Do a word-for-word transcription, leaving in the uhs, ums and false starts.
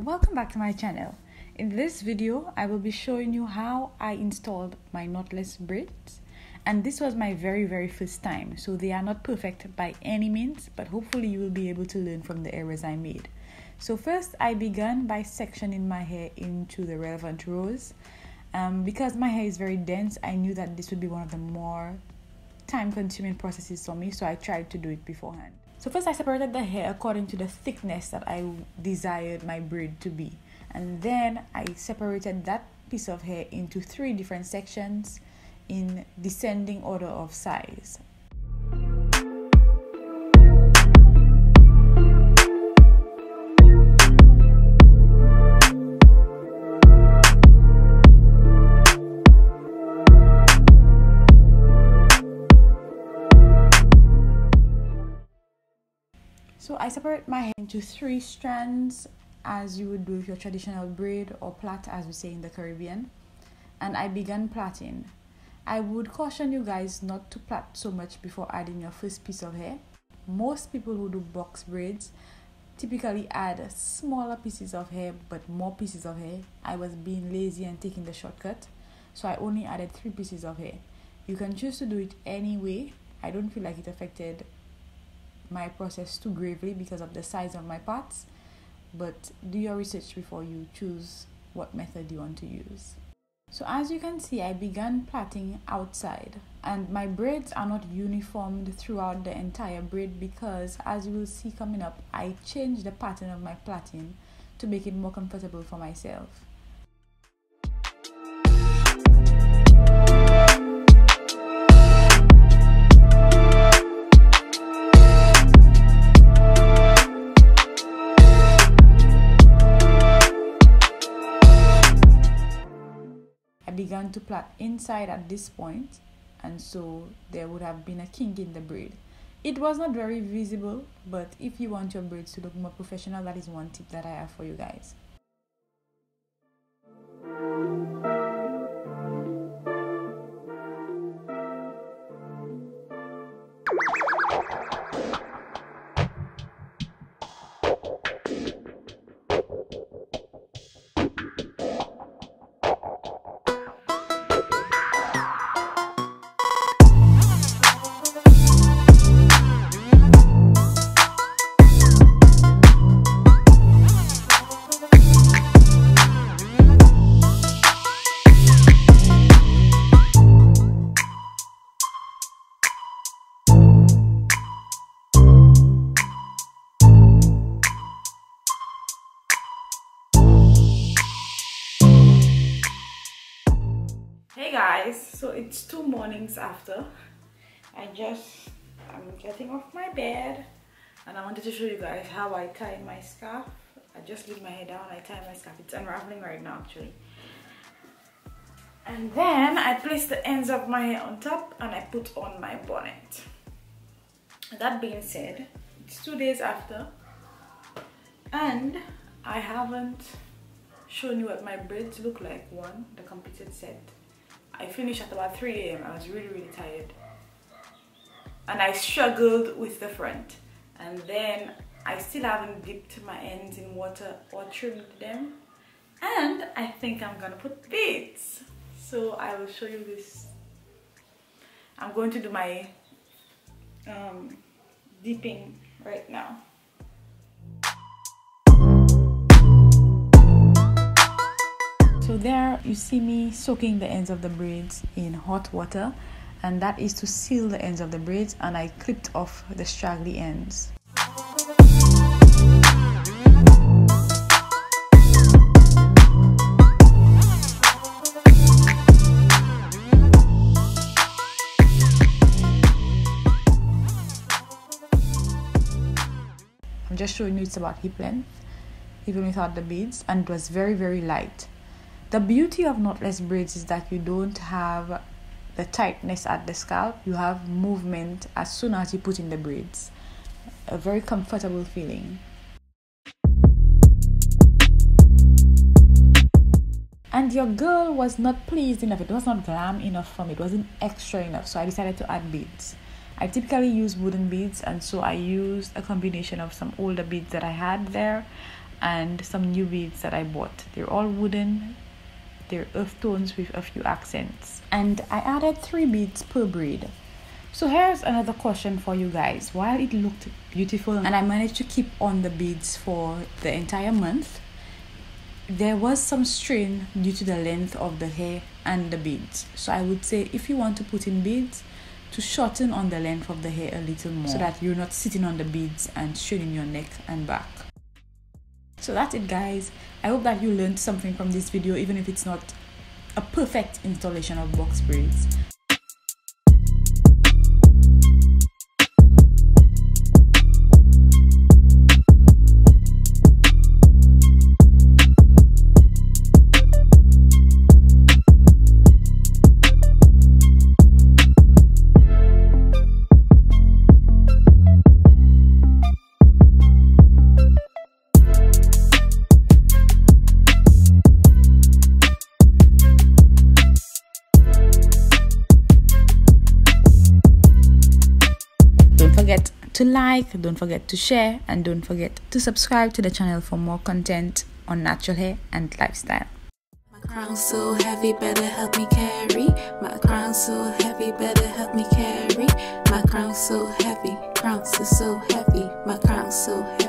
Welcome back to my channel. In this video I will be showing you how I installed my knotless braids, and this was my very very first time, so they are not perfect by any means, but hopefully you will be able to learn from the errors I made. So first I began by sectioning my hair into the relevant rows. Um, because my hair is very dense, I knew that this would be one of the more time consuming processes for me, so I tried to do it beforehand. So first I separated the hair according to the thickness that I desired my braid to be. And then I separated that piece of hair into three different sections in descending order of size. So I separate my hair into three strands, as you would do with your traditional braid or plait, as we say in the Caribbean, and I began plaiting. I would caution you guys not to plait so much before adding your first piece of hair. Most people who do box braids typically add smaller pieces of hair but more pieces of hair. I was being lazy and taking the shortcut, so I only added three pieces of hair. You can choose to do it any way. I don't feel like it affected my process too gravely because of the size of my parts, but do your research before you choose what method you want to use. So as you can see, I began plaiting outside, and my braids are not uniformed throughout the entire braid because, as you will see coming up, I changed the pattern of my plaiting to make it more comfortable for myself. Began to plait inside at this point, and so there would have been a kink in the braid. It was not very visible, but if you want your braids to look more professional, that is one tip that I have for you guys. Hey guys, so it's two mornings after. I just I'm getting off my bed, and I wanted to show you guys how I tie my scarf. I just leave my hair down, I tie my scarf. It's unraveling right now actually. And then I place the ends of my hair on top and I put on my bonnet. That being said, it's two days after and I haven't shown you what my braids look like. One, the completed set. I finished at about three A M I was really really tired, and I struggled with the front, and then I still haven't dipped my ends in water or trimmed them, and I think I'm gonna put beads. So I will show you this. I'm going to do my um, dipping right now. So there you see me soaking the ends of the braids in hot water, and that is to seal the ends of the braids, and I clipped off the straggly ends. I'm just showing you it's about hip length, even without the beads, and it was very very light. The beauty of knotless braids is that you don't have the tightness at the scalp. You have movement as soon as you put in the braids. A very comfortable feeling. And your girl was not pleased enough. It was not glam enough for me. It wasn't extra enough. So I decided to add beads. I typically use wooden beads, and so I used a combination of some older beads that I had there and some new beads that I bought. They're all wooden. They're earth tones with a few accents. And I added three beads per braid. So here's another caution for you guys. While it looked beautiful and I managed to keep on the beads for the entire month, there was some strain due to the length of the hair and the beads. So I would say if you want to put in beads, to shorten on the length of the hair a little more so that you're not sitting on the beads and straining your neck and back. So that's it, guys. I hope that you learned something from this video, even if it's not a perfect installation of box braids. To like, don't forget to share, and don't forget to subscribe to the channel for more content on natural hair and lifestyle. My crown's so heavy, better help me carry. My crown's so heavy, better help me carry. My crown's so heavy, crowns are so heavy. My crown's so heavy.